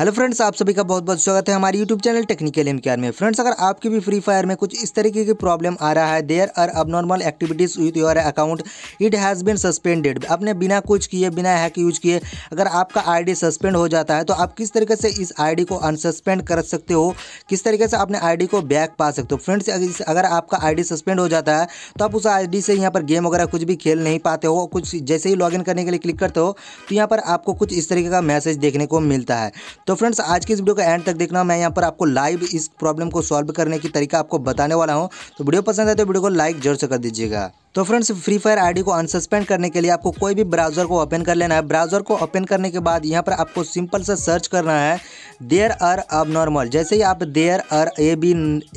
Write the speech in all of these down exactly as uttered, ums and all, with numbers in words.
Hello friends, आप सभी का बहुत बहुत स्वागत है हमारे यूट्यूब चैनल टेक्निकल एमकेआर में। फ्रेंड्स, अगर आपकी भी फ्री फायर में कुछ इस तरीके की प्रॉब्लम आ रहा है, there are abnormal activities with your account, it has been suspended, आपने बिना कुछ किए, बिना हैक यूज किए अगर आपका आईडी सस्पेंड हो जाता है तो आप किस तरीके से इस आईडी को अनसस्पेंड कर सकते हो, किस तरीके से अपने आईडी को बैक पा सकते हो। फ्रेंड्स, अगर आपका आईडी सस्पेंड हो जाता है तो आप उस आईडी से यहाँ पर गेम वगैरह कुछ भी खेल नहीं पाते हो। कुछ जैसे ही लॉगिन करने के लिए क्लिक करते हो तो यहाँ पर आपको कुछ इस तरीके का मैसेज देखने को मिलता है। तो फ्रेंड्स, आज की इस वीडियो का एंड तक देखना, मैं यहाँ पर आपको लाइव इस प्रॉब्लम को सॉल्व करने की तरीका आपको बताने वाला हूँ। तो वीडियो पसंद आए तो वीडियो को लाइक जरूर से कर दीजिएगा। तो फ्रेंड्स, फ्री फायर आईडी को अनसस्पेंड करने के लिए आपको कोई भी ब्राउज़र को ओपन कर लेना है। ब्राउज़र को ओपन करने के बाद यहाँ पर आपको सिंपल से सर्च करना है देयर आर अबनॉर्मल। जैसे ही आप there are A B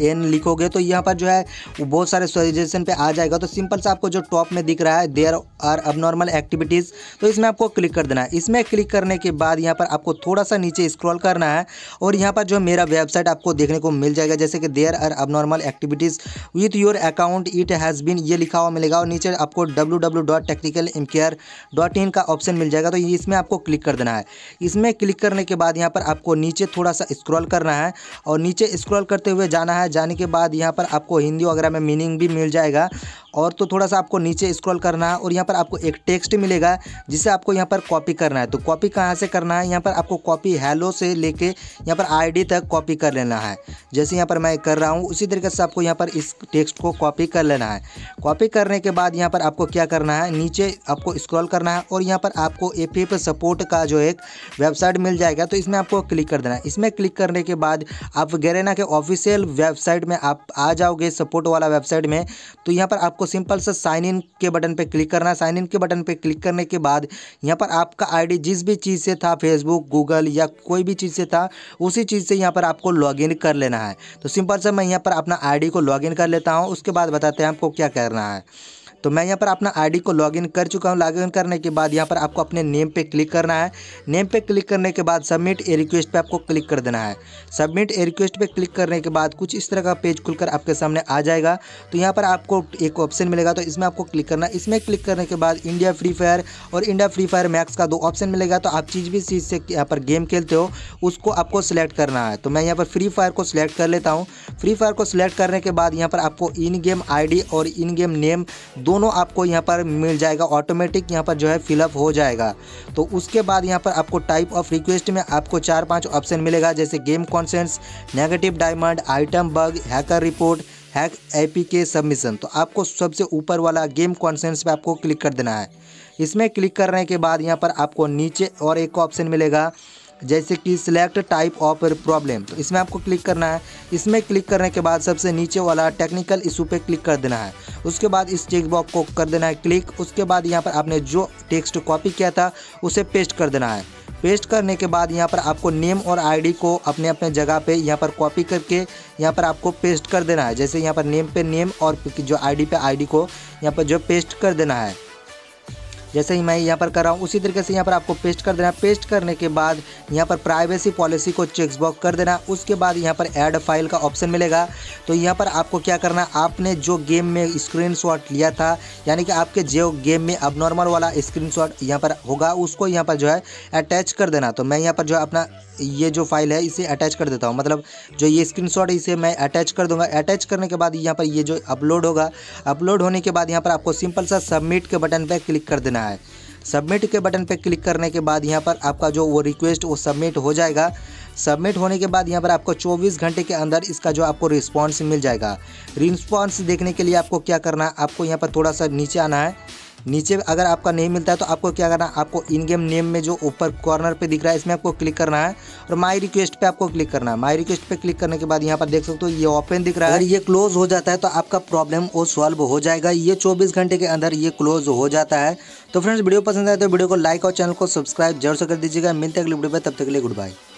N लिखोगे तो यहाँ पर जो है बहुत सारे सजेशन पे आ जाएगा। तो सिंपल से आपको जो टॉप में दिख रहा है देयर आर अबनॉर्मल एक्टिविटीज़, तो इसमें आपको क्लिक कर देना है। इसमें क्लिक करने के बाद यहाँ पर आपको थोड़ा सा नीचे स्क्रॉल करना है और यहाँ पर जो मेरा वेबसाइट आपको देखने को मिल जाएगा, जैसे कि there are abnormal activities with your account it has been, ये लिखा हुआ मिलेगा और नीचे आपको W W W dot technical MKR dot in का ऑप्शन मिल जाएगा। तो इसमें आपको क्लिक कर देना है। इसमें क्लिक करने के बाद यहाँ पर आपको नीचे थोड़ा सा स्क्रॉल करना है और नीचे स्क्रॉल करते हुए जाना है। जाने के बाद यहाँ पर आपको हिंदी वगैरह में मीनिंग भी मिल जाएगा। और तो थोड़ा सा आपको नीचे स्क्रॉल करना है और यहाँ पर आपको एक टेक्स्ट मिलेगा जिसे आपको यहाँ पर कॉपी करना है। तो कॉपी कहाँ से करना है, यहाँ पर आपको कॉपी हेलो से लेके यहाँ पर आईडी तक कॉपी कर लेना है। जैसे यहाँ पर मैं कर रहा हूँ उसी तरीके से आपको यहाँ पर इस टेक्स्ट को कॉपी कर लेना है। कॉपी करने के बाद यहाँ पर आपको क्या करना है, नीचे आपको स्क्रॉल करना है और यहाँ पर आपको एपीएफ सपोर्ट का जो एक वेबसाइट मिल जाएगा। तो इसमें आपको क्लिक कर देना है। इसमें क्लिक करने के बाद आप गरेना के ऑफिशियल वेबसाइट में आप आ जाओगे, सपोर्ट वाला वेबसाइट में। तो यहाँ पर आपको सिंपल से साइन इन के बटन पे क्लिक करना है। साइन इन के बटन पे क्लिक करने के बाद यहाँ पर आपका आईडी जिस भी चीज़ से था, फेसबुक, गूगल या कोई भी चीज़ से था, उसी चीज़ से यहाँ पर आपको लॉगिन कर लेना है। तो सिंपल से मैं यहाँ पर अपना आईडी को लॉगिन कर लेता हूँ, उसके बाद बताते हैं आपको क्या करना है। तो मैं यहाँ पर अपना आईडी को लॉगिन कर चुका हूँ। लॉगिन करने के बाद यहाँ पर आपको अपने नेम पे क्लिक करना है। नेम पे क्लिक करने के बाद सबमिट ए रिक्वेस्ट पे आपको क्लिक कर देना है। सबमिट ए रिक्वेस्ट पे क्लिक करने के बाद कुछ इस तरह का पेज खुलकर आपके सामने आ जाएगा। तो यहाँ पर आपको एक ऑप्शन मिलेगा, तो इसमें आपको क्लिक करना है। इसमें क्लिक करने के बाद इंडिया फ्री फायर और इंडिया फ्री फायर मैक्स का दो ऑप्शन मिलेगा। तो आप जिस भी चीज़ से यहाँ पर गेम खेलते हो उसको आपको सिलेक्ट करना है। तो मैं यहाँ पर फ्री फायर को सिलेक्ट कर लेता हूँ। फ्री फायर को सिलेक्ट करने के बाद यहाँ पर आपको इन गेम आई डी और इन गेम नेम दोनों आपको यहाँ पर मिल जाएगा। ऑटोमेटिक यहाँ पर जो है फिलअप हो जाएगा। तो उसके बाद यहाँ पर आपको टाइप ऑफ रिक्वेस्ट में आपको चार पांच ऑप्शन मिलेगा, जैसे game consents, negative diamond, item bug, hacker report, hack APK submission. तो आपको सबसे ऊपर वाला गेम कॉन्सेंट्स पे आपको क्लिक कर देना है। इसमें क्लिक करने के बाद यहाँ पर आपको नीचे और एक ऑप्शन मिलेगा, जैसे कि सिलेक्ट टाइप ऑफ प्रॉब्लम। तो इसमें आपको क्लिक करना है। इसमें क्लिक करने के बाद सबसे नीचे वाला टेक्निकल इशू पे क्लिक कर देना है। उसके बाद इस चेकबॉक्स को कर देना है क्लिक। उसके बाद यहाँ पर आपने जो टेक्स्ट कॉपी किया था उसे पेस्ट कर देना है। पेस्ट करने के बाद यहाँ पर आपको नेम और आईडी को अपने अपने जगह पे यहाँ पर कॉपी करके यहाँ पर आपको पेस्ट कर देना है। जैसे यहाँ पर नेम पे नेम और जो आईडी पे आईडी को यहाँ पर जो पेस्ट कर देना है, जैसे ही मैं यहाँ पर कर रहा हूँ उसी तरीके से यहाँ पर आपको पेस्ट कर देना है। पेस्ट करने के बाद यहाँ पर प्राइवेसी पॉलिसी को चेकबॉक्स कर देना। उसके बाद यहाँ पर ऐड फाइल का ऑप्शन मिलेगा। तो यहाँ पर आपको क्या करना है, आपने जो गेम में स्क्रीनशॉट लिया था, यानी कि आपके जो गेम में अबनॉर्मल वाला स्क्रीनशॉट यहाँ पर होगा उसको यहाँ पर जो है अटैच कर देना। तो मैं यहाँ पर जो है अपना ये जो फाइल है इसे अटैच कर देता हूँ, मतलब जो ये स्क्रीनशॉट है इसे मैं अटैच कर दूंगा। अटैच करने के बाद यहाँ पर ये जो अपलोड होगा, अपलोड होने के बाद यहाँ पर आपको सिंपल सा सबमिट के बटन पर क्लिक कर देना है। सबमिट के बटन पर क्लिक करने के बाद यहाँ पर आपका जो वो रिक्वेस्ट वो सबमिट हो जाएगा। सबमिट होने के बाद यहाँ पर आपको चौबीस घंटे के अंदर इसका जो आपको रिस्पॉन्स मिल जाएगा। रिस्पॉन्स देखने के लिए आपको क्या करना है, आपको यहाँ पर थोड़ा सा नीचे आना है। नीचे अगर आपका नहीं मिलता है तो आपको क्या करना है, आपको इन गेम नेम में जो ऊपर कॉर्नर पे दिख रहा है इसमें आपको क्लिक करना है और माय रिक्वेस्ट पे आपको क्लिक करना है। माय रिक्वेस्ट पे क्लिक करने के बाद यहाँ पर देख सकते हो ये ओपन दिख रहा है। अगर ये क्लोज हो जाता है तो आपका प्रॉब्लम वो सॉल्व हो जाएगा। ये चौबीस घंटे के अंदर ये क्लोज हो जाता है। तो फ्रेंड्स, वीडियो पसंद आए तो वीडियो को लाइक और चैनल को सब्सक्राइब जरूर से कर दीजिएगा। मिलते हैं अगले वीडियो में, तब तक के लिए गुड बाय।